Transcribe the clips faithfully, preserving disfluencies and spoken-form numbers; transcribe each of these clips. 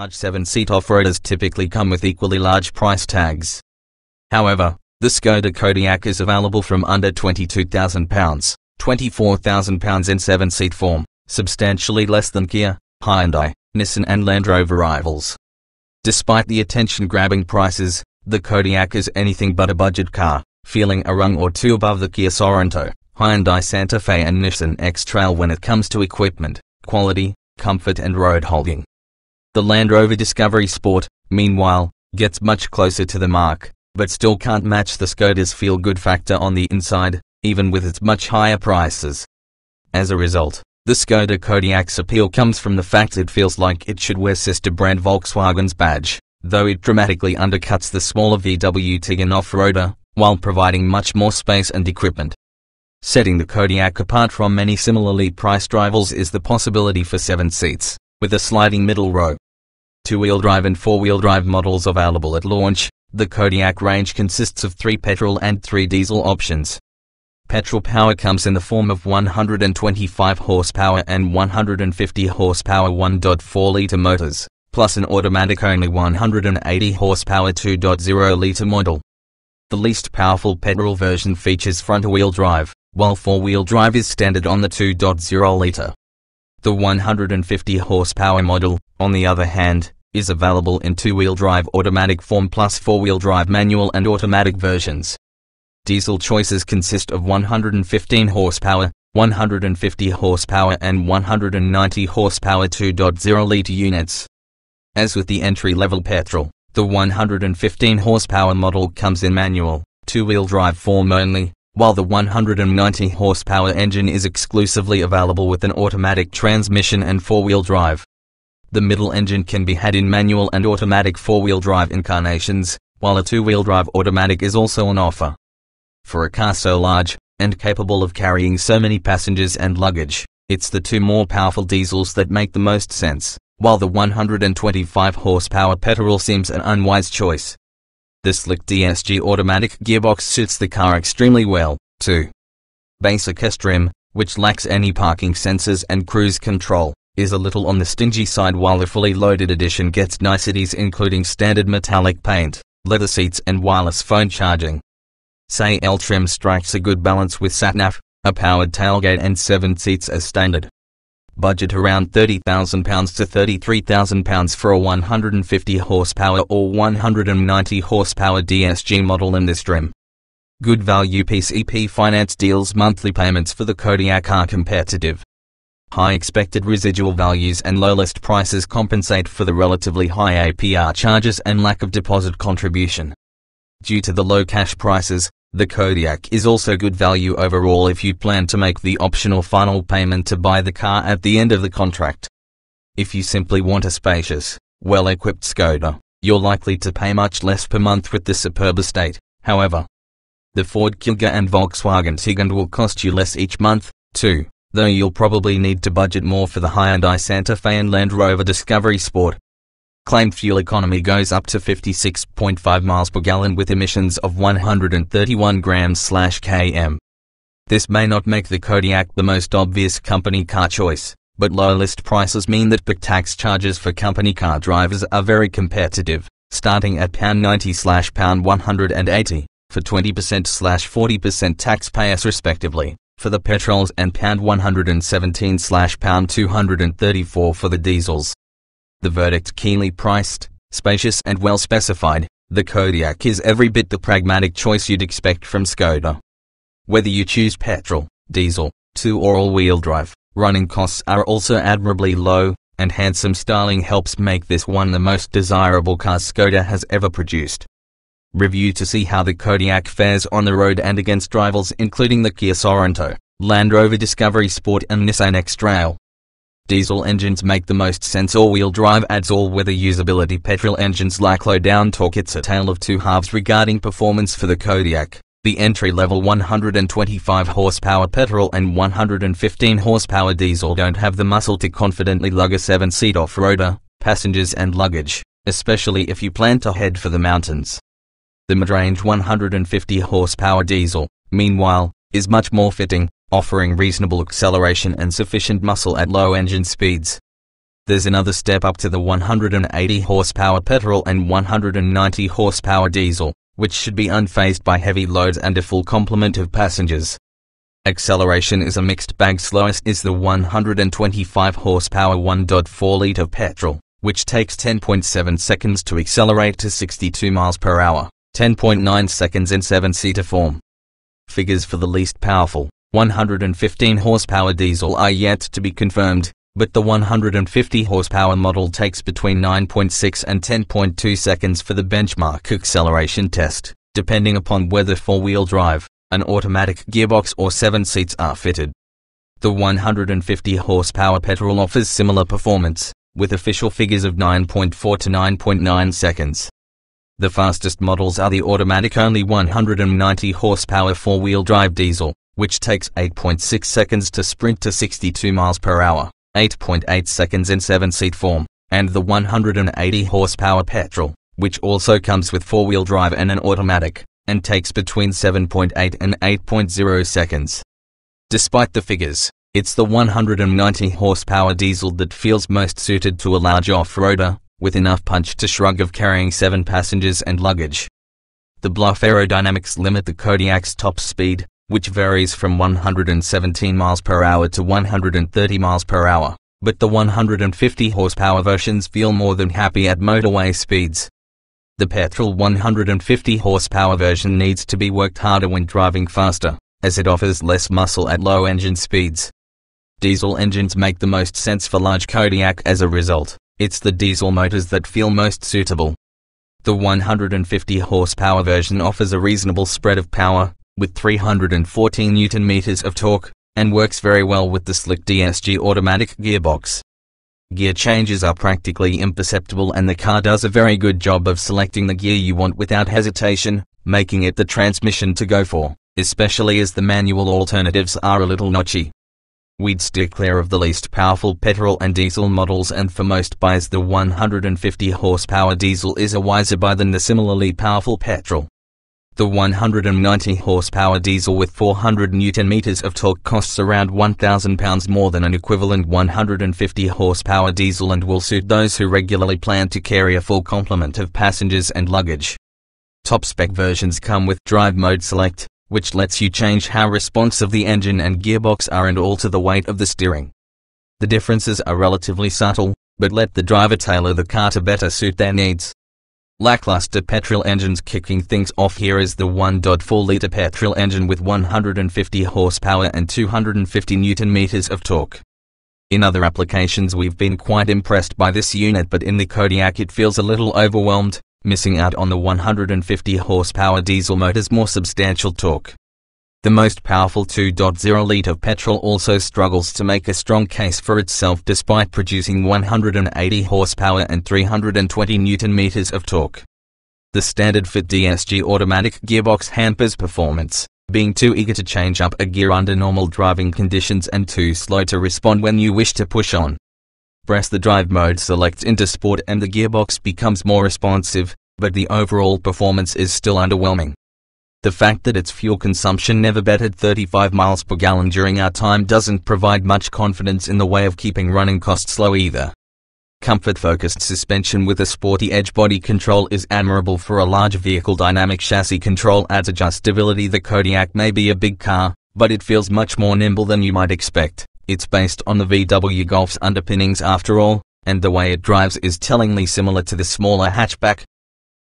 large seven-seat off-roaders typically come with equally large price tags. However, the Skoda Kodiaq is available from under twenty-two thousand pounds, twenty-four thousand pounds in seven-seat form, substantially less than Kia, Hyundai, Nissan and Land Rover rivals. Despite the attention-grabbing prices, the Kodiaq is anything but a budget car, feeling a rung or two above the Kia Sorento, Hyundai Santa Fe and Nissan X-Trail when it comes to equipment, quality, comfort and road holding. The Land Rover Discovery Sport, meanwhile, gets much closer to the mark, but still can't match the Skoda's feel-good factor on the inside, even with its much higher prices. As a result, the Skoda Kodiaq's appeal comes from the fact it feels like it should wear sister brand Volkswagen's badge, though it dramatically undercuts the smaller V W Tiguan off-roader, while providing much more space and equipment. Setting the Kodiaq apart from many similarly priced rivals is the possibility for seven seats, with a sliding middle row. Two-wheel drive and four-wheel drive models available at launch, the Kodiaq range consists of three petrol and three diesel options. Petrol power comes in the form of one hundred twenty-five horsepower and one hundred fifty horsepower one point four litre motors, plus an automatic only one hundred eighty horsepower two point oh litre model. The least powerful petrol version features front-wheel drive, while four-wheel drive is standard on the two point oh litre. The one hundred fifty horsepower model, on the other hand, is available in two-wheel drive automatic form plus four-wheel drive manual and automatic versions. Diesel choices consist of one hundred fifteen horsepower, one hundred fifty horsepower and one hundred ninety horsepower two point oh litre units. As with the entry-level petrol, the one hundred fifteen horsepower model comes in manual, two-wheel drive form only, while the one hundred ninety horsepower engine is exclusively available with an automatic transmission and four-wheel drive. The middle engine can be had in manual and automatic four-wheel drive incarnations, while a two-wheel drive automatic is also on offer. For a car so large, and capable of carrying so many passengers and luggage, it's the two more powerful diesels that make the most sense, while the one hundred twenty-five horsepower petrol seems an unwise choice. The slick D S G automatic gearbox suits the car extremely well, too. Basic S-Trim, which lacks any parking sensors and cruise control, is a little on the stingy side, while the fully loaded edition gets niceties including standard metallic paint, leather seats and wireless phone charging. S A L trim strikes a good balance with sat-nav, a powered tailgate and seven seats as standard. Budget around thirty thousand pounds to thirty-three thousand pounds for a one hundred fifty horsepower or one hundred ninety horsepower D S G model in this trim. Good value P C P finance deals. Monthly payments for the Kodiaq are competitive. High expected residual values and low list prices compensate for the relatively high A P R charges and lack of deposit contribution. Due to the low cash prices, the Kodiaq is also good value overall if you plan to make the optional final payment to buy the car at the end of the contract. If you simply want a spacious, well-equipped Skoda, you're likely to pay much less per month with the superb estate, however. The Ford Kuga and Volkswagen Tiguan will cost you less each month, too, though you'll probably need to budget more for the Hyundai Santa Fe and Land Rover Discovery Sport. Claimed fuel economy goes up to fifty-six point five miles per gallon with emissions of one hundred thirty-one grams per kilogram. This may not make the Kodiaq the most obvious company car choice, but low list prices mean that pre-tax charges for company car drivers are very competitive, starting at ninety pounds to one hundred eighty pounds for twenty percent to forty percent taxpayers respectively, for the petrols, and one hundred seventeen pounds to two hundred thirty-four pounds for the diesels. The verdict: keenly priced, spacious and well specified, the Kodiaq is every bit the pragmatic choice you'd expect from Skoda. Whether you choose petrol, diesel, two or all-wheel drive, running costs are also admirably low, and handsome styling helps make this one the most desirable car Skoda has ever produced. Review to see how the Kodiaq fares on the road and against rivals including the Kia Sorento, Land Rover Discovery Sport and Nissan X-Trail. Diesel engines make the most sense. All-wheel drive adds all-weather usability. Petrol engines lack low-down torque. It's a tale of two halves regarding performance for the Kodiaq. The entry-level one hundred twenty-five horsepower petrol and one hundred fifteen horsepower diesel don't have the muscle to confidently lug a seven-seat off-roader, passengers and luggage, especially if you plan to head for the mountains. The mid-range one hundred fifty horsepower diesel, meanwhile, is much more fitting, offering reasonable acceleration and sufficient muscle at low engine speeds. There's another step up to the one hundred eighty horsepower petrol and one hundred ninety horsepower diesel, which should be unfazed by heavy loads and a full complement of passengers. Acceleration is a mixed bag. Slowest is the one hundred twenty-five horsepower one point four litre petrol, which takes ten point seven seconds to accelerate to sixty-two miles per hour, ten point nine seconds in seven-seater form. Figures for the least powerful, one hundred fifteen horsepower diesel are yet to be confirmed, but the one hundred fifty horsepower model takes between nine point six and ten point two seconds for the benchmark acceleration test, depending upon whether four-wheel drive, an automatic gearbox or seven seats are fitted. The one hundred fifty horsepower petrol offers similar performance, with official figures of nine point four to nine point nine seconds. The fastest models are the automatic only one hundred ninety horsepower four-wheel drive diesel, which takes eight point six seconds to sprint to sixty-two miles per hour, eight point eight seconds in seven-seat form, and the one hundred eighty horsepower petrol, which also comes with four-wheel drive and an automatic, and takes between seven point eight and eight point zero seconds. Despite the figures, it's the one hundred ninety horsepower diesel that feels most suited to a large off-roader, with enough punch to shrug of carrying seven passengers and luggage. The bluff aerodynamics limit the Kodiaq's top speed, which varies from one hundred seventeen miles per hour to one hundred thirty miles per hour, but the one hundred fifty horsepower versions feel more than happy at motorway speeds. The petrol one hundred fifty horsepower version needs to be worked harder when driving faster, as it offers less muscle at low engine speeds. Diesel engines make the most sense for large Kodiaq. As a result, it's the diesel motors that feel most suitable. The one hundred fifty horsepower version offers a reasonable spread of power, with three hundred fourteen newton meters of torque, and works very well with the slick D S G automatic gearbox. Gear changes are practically imperceptible and the car does a very good job of selecting the gear you want without hesitation, making it the transmission to go for, especially as the manual alternatives are a little notchy. We'd steer clear of the least powerful petrol and diesel models, and for most buyers the one hundred fifty horsepower diesel is a wiser buy than the similarly powerful petrol. The one hundred ninety horsepower diesel with four hundred newton meters of torque costs around one thousand pounds more than an equivalent one hundred fifty horsepower diesel and will suit those who regularly plan to carry a full complement of passengers and luggage. Top-spec versions come with Drive Mode Select, which lets you change how responsive the engine and gearbox are and alter the weight of the steering. The differences are relatively subtle, but let the driver tailor the car to better suit their needs. Lackluster petrol engines. Kicking things off here is the one point four litre petrol engine with one hundred fifty horsepower and two hundred fifty newton meters of torque. In other applications we've been quite impressed by this unit, but in the Kodiaq it feels a little overwhelmed, missing out on the one hundred fifty horsepower diesel motor's more substantial torque. The most powerful two point zero litre petrol also struggles to make a strong case for itself despite producing one hundred eighty horsepower and three hundred twenty newton meters of torque. The standard fit D S G automatic gearbox hampers performance, being too eager to change up a gear under normal driving conditions and too slow to respond when you wish to push on. Press the drive mode select into sport and the gearbox becomes more responsive, but the overall performance is still underwhelming. The fact that its fuel consumption never bettered thirty-five miles per gallon during our time doesn't provide much confidence in the way of keeping running costs low either. Comfort-focused suspension with a sporty edge. Body control is admirable for a large vehicle. Dynamic chassis control adds adjustability. The Kodiaq may be a big car, but it feels much more nimble than you might expect. It's based on the V W Golf's underpinnings after all, and the way it drives is tellingly similar to the smaller hatchback.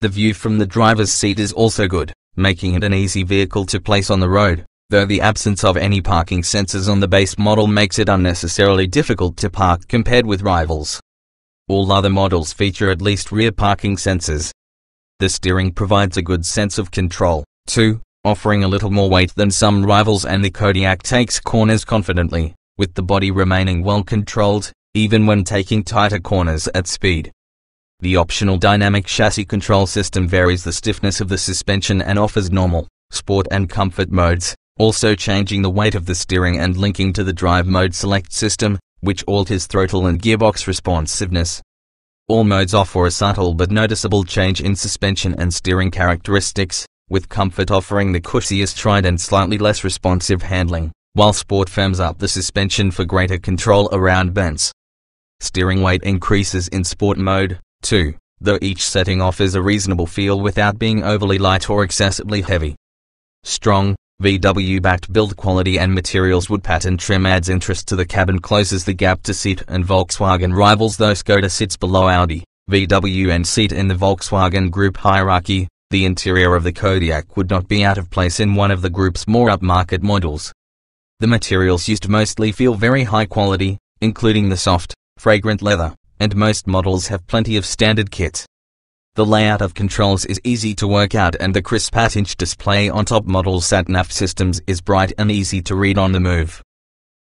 The view from the driver's seat is also good, making it an easy vehicle to place on the road, though the absence of any parking sensors on the base model makes it unnecessarily difficult to park compared with rivals. All other models feature at least rear parking sensors. The steering provides a good sense of control, too, offering a little more weight than some rivals, and the Kodiaq takes corners confidently, with the body remaining well controlled, even when taking tighter corners at speed. The optional dynamic chassis control system varies the stiffness of the suspension and offers normal, sport and comfort modes, also changing the weight of the steering and linking to the drive mode select system, which alters throttle and gearbox responsiveness. All modes offer a subtle but noticeable change in suspension and steering characteristics, with comfort offering the cushiest ride and slightly less responsive handling, while sport firms up the suspension for greater control around bends. Steering weight increases in sport mode, too, though each setting offers a reasonable feel without being overly light or excessively heavy. Strong, V W-backed build quality and materials. Wood pattern trim adds interest to the cabin, closes the gap to Seat and Volkswagen rivals, though Skoda sits below Audi, V W and Seat in the Volkswagen Group hierarchy. The interior of the Kodiaq would not be out of place in one of the group's more upmarket models. The materials used mostly feel very high quality, including the soft, fragrant leather, and most models have plenty of standard kit. The layout of controls is easy to work out, and the crisp eight inch display on top model sat-nav systems is bright and easy to read on the move.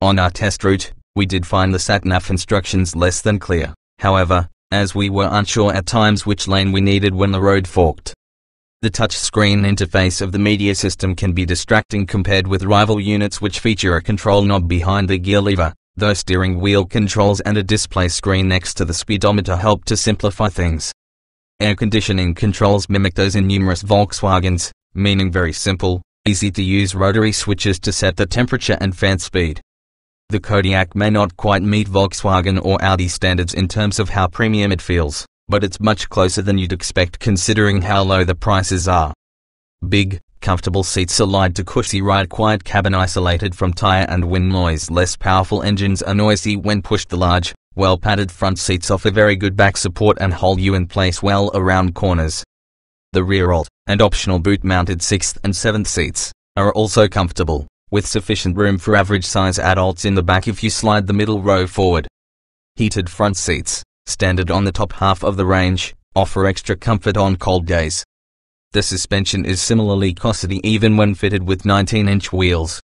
On our test route, we did find the sat-nav instructions less than clear, however, as we were unsure at times which lane we needed when the road forked. The touchscreen interface of the media system can be distracting compared with rival units which feature a control knob behind the gear lever, though steering wheel controls and a display screen next to the speedometer help to simplify things. Air conditioning controls mimic those in numerous Volkswagens, meaning very simple, easy-to-use rotary switches to set the temperature and fan speed. The Kodiaq may not quite meet Volkswagen or Audi standards in terms of how premium it feels, but it's much closer than you'd expect considering how low the prices are. Big, comfortable seats allied to cushy ride, quiet cabin isolated from tire and wind noise. Less powerful engines are noisy when pushed. The large, well-padded front seats offer very good back support and hold you in place well around corners. The rear alt, and optional boot-mounted sixth and seventh seats, are also comfortable, with sufficient room for average-size adults in the back if you slide the middle row forward. Heated front seats, standard on the top half of the range, offer extra comfort on cold days. The suspension is similarly costly even when fitted with nineteen inch wheels.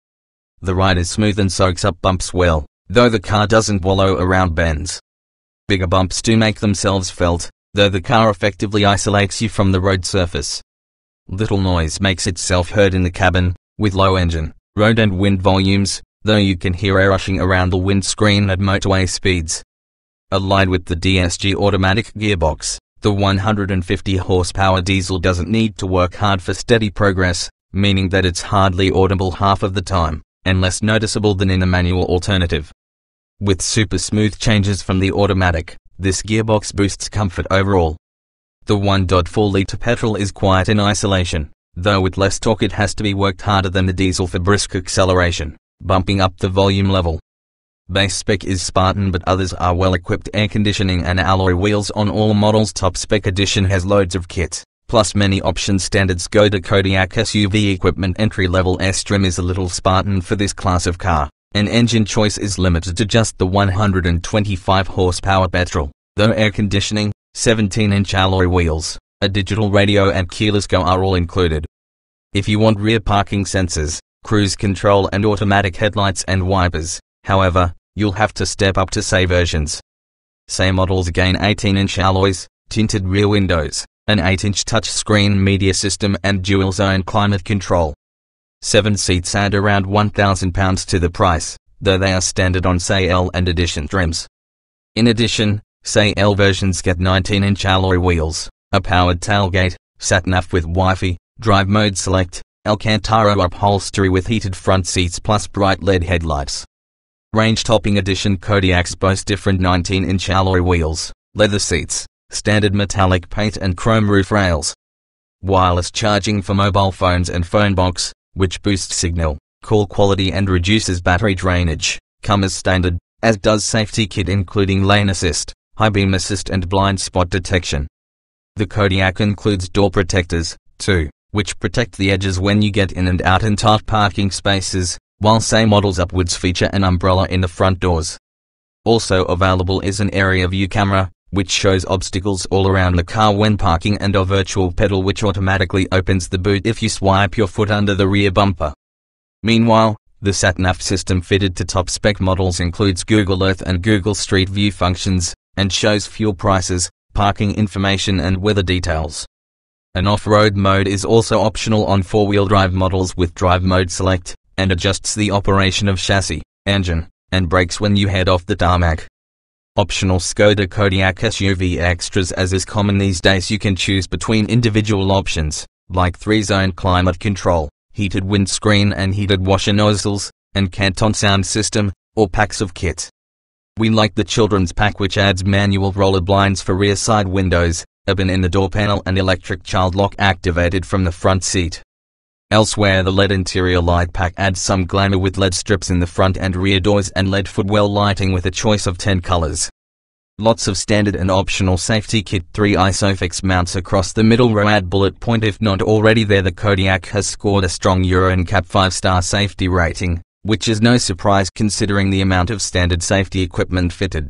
The ride is smooth and soaks up bumps well, though the car doesn't wallow around bends. Bigger bumps do make themselves felt, though the car effectively isolates you from the road surface. Little noise makes itself heard in the cabin, with low engine, road and wind volumes, though you can hear air rushing around the windscreen at motorway speeds. Allied with the D S G automatic gearbox, the one hundred fifty horsepower diesel doesn't need to work hard for steady progress, meaning that it's hardly audible half of the time, and less noticeable than in a manual alternative. With super smooth changes from the automatic, this gearbox boosts comfort overall. The one point four litre petrol is quiet in isolation, though with less torque it has to be worked harder than the diesel for brisk acceleration, bumping up the volume level. Base spec is Spartan, but others are well equipped. Air conditioning and alloy wheels on all models. Top spec edition has loads of kit, plus many options. Standard Skoda Kodiaq S U V equipment. Entry-level S-trim is a little Spartan for this class of car, and engine choice is limited to just the one hundred twenty-five horsepower petrol, though air conditioning, seventeen inch alloy wheels, a digital radio and keyless go are all included. If you want rear parking sensors, cruise control and automatic headlights and wipers, however, you'll have to step up to say versions. Say models gain eighteen inch alloys, tinted rear windows, an eight inch touchscreen media system and dual-zone climate control. Seven seats add around one thousand pounds to the price, though they are standard on Say L and Edition trims. In addition, Say L versions get nineteen inch alloy wheels, a powered tailgate, sat-nav with Wi-Fi, drive mode select, Alcantara upholstery with heated front seats plus bright L E D headlights. Range-topping edition Kodiaqs boast different nineteen inch alloy wheels, leather seats, standard metallic paint and chrome roof rails. Wireless charging for mobile phones and phone box, which boosts signal, call quality and reduces battery drainage, come as standard, as does safety kit including lane assist, high beam assist and blind spot detection. The Kodiaq includes door protectors, too, which protect the edges when you get in and out in tight parking spaces, while Say models upwards feature an umbrella in the front doors. Also available is an Area View camera, which shows obstacles all around the car when parking, and a virtual pedal which automatically opens the boot if you swipe your foot under the rear bumper. Meanwhile, the sat-nav system fitted to top-spec models includes Google Earth and Google Street View functions, and shows fuel prices, parking information and weather details. An off-road mode is also optional on four-wheel drive models with drive mode select, and adjusts the operation of chassis, engine, and brakes when you head off the tarmac. Optional Skoda Kodiaq S U V extras. As is common these days, you can choose between individual options, like three zone climate control, heated windscreen and heated washer nozzles, and Canton sound system, or packs of kit. We like the children's pack, which adds manual roller blinds for rear side windows, a bin in the door panel, and electric child lock activated from the front seat. Elsewhere, the L E D interior light pack adds some glamour with L E D strips in the front and rear doors and L E D footwell lighting with a choice of ten colors. Lots of standard and optional safety kit three ISOFIX mounts across the middle row. Add bullet point if not already there. The Kodiaq has scored a strong Euro N C A P five star safety rating, which is no surprise considering the amount of standard safety equipment fitted.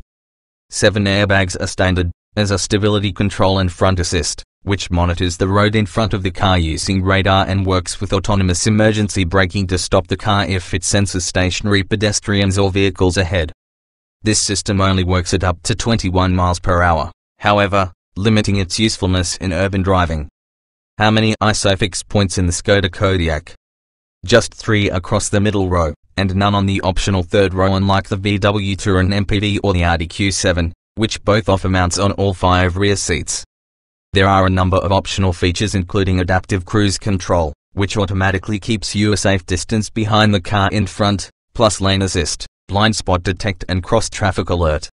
Seven airbags are standard, as are stability control and front assist, which monitors the road in front of the car using radar and works with autonomous emergency braking to stop the car if it senses stationary pedestrians or vehicles ahead. This system only works at up to twenty-one miles per hour, however, limiting its usefulness in urban driving. How many ISOFIX points in the Skoda Kodiaq? Just three across the middle row, and none on the optional third row, unlike the V W Touran M P V or the Audi Q seven, which both offer mounts on all five rear seats. There are a number of optional features including adaptive cruise control, which automatically keeps you a safe distance behind the car in front, plus lane assist, blind spot detect and cross-traffic alert.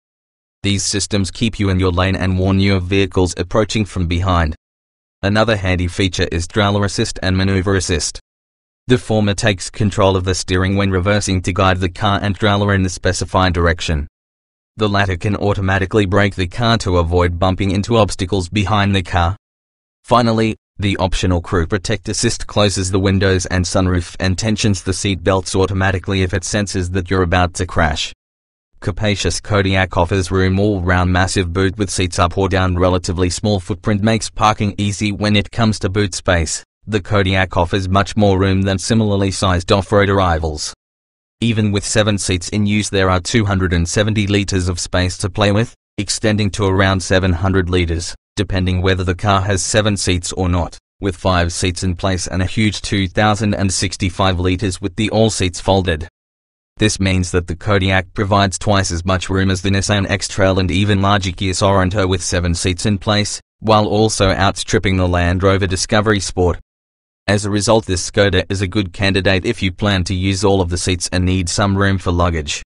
These systems keep you in your lane and warn you of vehicles approaching from behind. Another handy feature is Trailer Assist and Manoeuvre Assist. The former takes control of the steering when reversing to guide the car and trailer in the specified direction. The latter can automatically brake the car to avoid bumping into obstacles behind the car. Finally, the optional Crew Protect Assist closes the windows and sunroof and tensions the seat belts automatically if it senses that you're about to crash. Capacious Kodiaq offers room all round. Massive boot with seats up or down. Relatively small footprint makes parking easy. When it comes to boot space, the Kodiaq offers much more room than similarly sized off-road rivals. Even with seven seats in use, there are two hundred seventy litres of space to play with, extending to around seven hundred litres. Depending whether the car has seven seats or not, with five seats in place and a huge two thousand sixty-five litres with the all seats folded. This means that the Kodiaq provides twice as much room as the Nissan X-Trail and even larger Kia Sorento with seven seats in place, while also outstripping the Land Rover Discovery Sport. As a result, this Skoda is a good candidate if you plan to use all of the seats and need some room for luggage.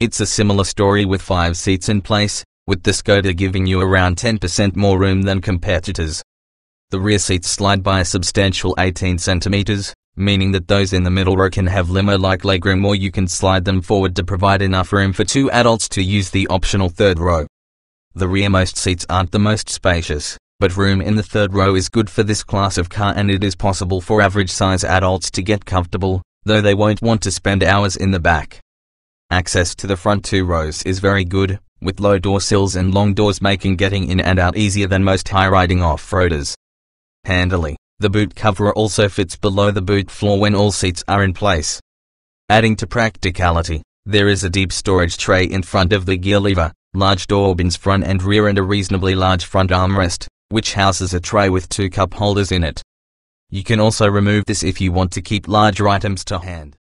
It's a similar story with five seats in place, with the Skoda giving you around ten percent more room than competitors. The rear seats slide by a substantial eighteen centimeters, meaning that those in the middle row can have limo-like legroom, or you can slide them forward to provide enough room for two adults to use the optional third row. The rearmost seats aren't the most spacious, but room in the third row is good for this class of car, and it is possible for average-size adults to get comfortable, though they won't want to spend hours in the back. Access to the front two rows is very good, with low door sills and long doors making getting in and out easier than most high-riding off-roaders. Handily, the boot cover also fits below the boot floor when all seats are in place. Adding to practicality, there is a deep storage tray in front of the gear lever, large door bins front and rear, and a reasonably large front armrest, which houses a tray with two cup holders in it. You can also remove this if you want to keep larger items to hand.